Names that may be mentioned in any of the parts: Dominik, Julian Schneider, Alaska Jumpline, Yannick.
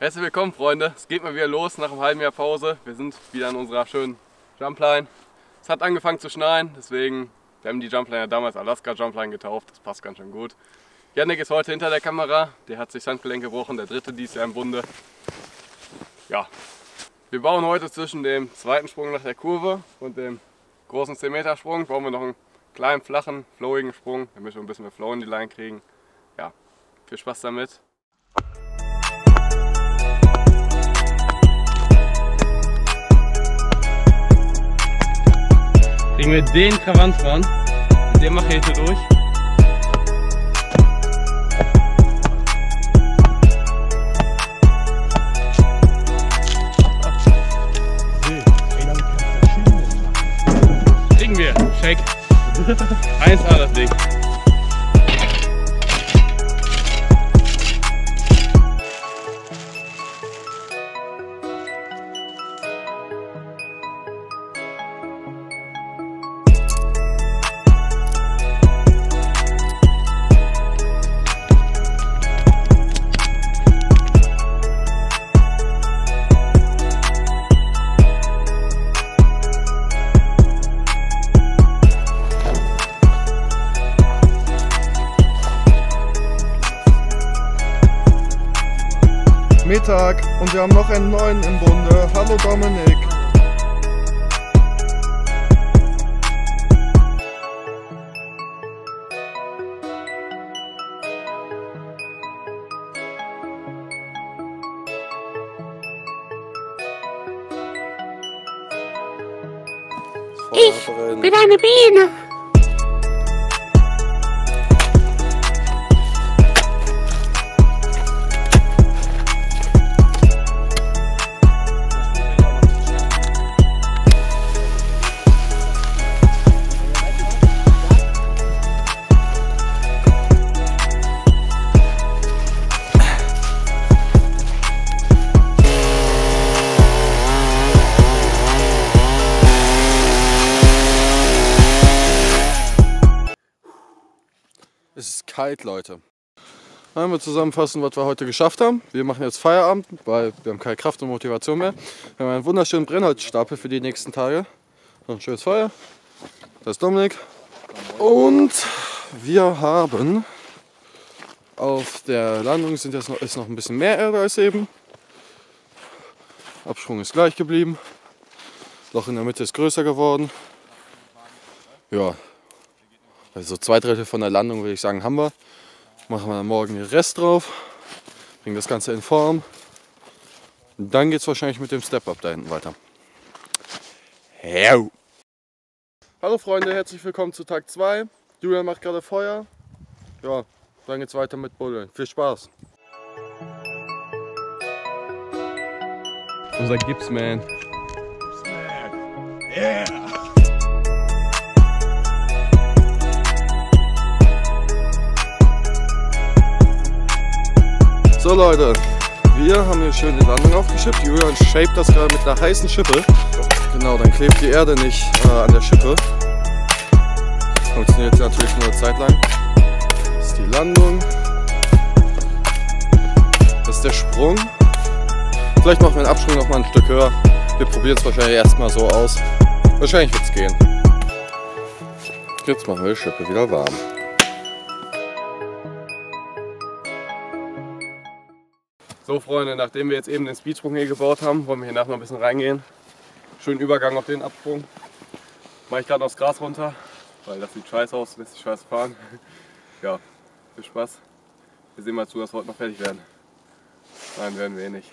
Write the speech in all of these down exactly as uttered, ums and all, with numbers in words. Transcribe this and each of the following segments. Herzlich willkommen, Freunde. Es geht mal wieder los nach einem halben Jahr Pause. Wir sind wieder an unserer schönen Jumpline. Es hat angefangen zu schneien, deswegen wir haben die Jumpline ja damals Alaska Jumpline getauft. Das passt ganz schön gut. Yannick ist heute hinter der Kamera. Der hat sich das Handgelenk gebrochen, der dritte dies Jahr im Bunde. Ja, wir bauen heute zwischen dem zweiten Sprung nach der Kurve und dem großen zehn Meter Sprung. Brauchen wir noch einen kleinen, flachen, flowigen Sprung, damit wir ein bisschen mehr Flow in die Line kriegen. Ja, viel Spaß damit. Kriegen wir den Krawant ran, mit dem mache ich hier durch. Kriegen wir, check. eins A das Ding. Mittag und wir haben noch einen neuen im Bunde. Hallo Dominik. Ich bin eine Biene. Es ist kalt, Leute. Einmal zusammenfassen, was wir heute geschafft haben. Wir machen jetzt Feierabend, weil wir haben keine Kraft und Motivation mehr. Wir haben einen wunderschönen Brennholzstapel für die nächsten Tage. Ein schönes Feuer. Das ist Dominik. Und wir haben auf der Landung sind jetzt noch, ist noch ein bisschen mehr Erde als eben. Absprung ist gleich geblieben. Das Loch in der Mitte ist größer geworden. Ja. Also zwei Drittel von der Landung, würde ich sagen, haben wir. Machen wir dann morgen den Rest drauf, bringen das Ganze in Form. Und dann geht es wahrscheinlich mit dem Step-Up da hinten weiter. Heyo. Hallo Freunde, herzlich willkommen zu Tag zwei. Julian macht gerade Feuer. Ja, dann geht's weiter mit Buddeln. Viel Spaß. Unser Gipsman. Gipsman. Yeah. So Leute, wir haben hier schön die Landung aufgeschippt. Julian shaped das gerade mit einer heißen Schippe. Genau, dann klebt die Erde nicht äh, an der Schippe. Funktioniert natürlich nur eine Zeit lang. Das ist die Landung. Das ist der Sprung. Vielleicht machen wir den Absprung nochmal ein Stück höher. Wir probieren es wahrscheinlich erstmal so aus. Wahrscheinlich wird es gehen. Jetzt machen wir die Schippe wieder warm. So Freunde, nachdem wir jetzt eben den Speedsprung hier gebaut haben, wollen wir hier nachher noch ein bisschen reingehen. Schönen Übergang auf den Absprung. Mache ich gerade noch das Gras runter, weil das sieht scheiße aus, lässt sich scheiße fahren. Ja, viel Spaß. Wir sehen mal zu, dass wir heute noch fertig werden. Nein, werden wir eh nicht.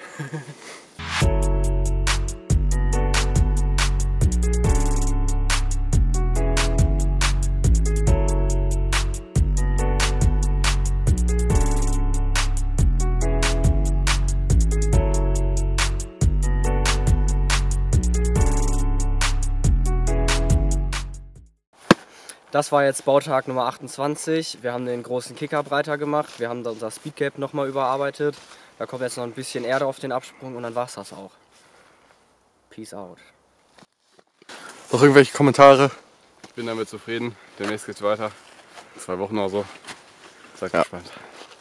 Das war jetzt Bautag Nummer achtundzwanzig. Wir haben den großen Kicker breiter gemacht. Wir haben da unser Speedgap nochmal überarbeitet. Da kommt jetzt noch ein bisschen Erde auf den Absprung und dann war's das auch. Peace out. Noch irgendwelche Kommentare? Ich bin damit zufrieden. Demnächst geht's weiter. In zwei Wochen oder so. Seid gespannt.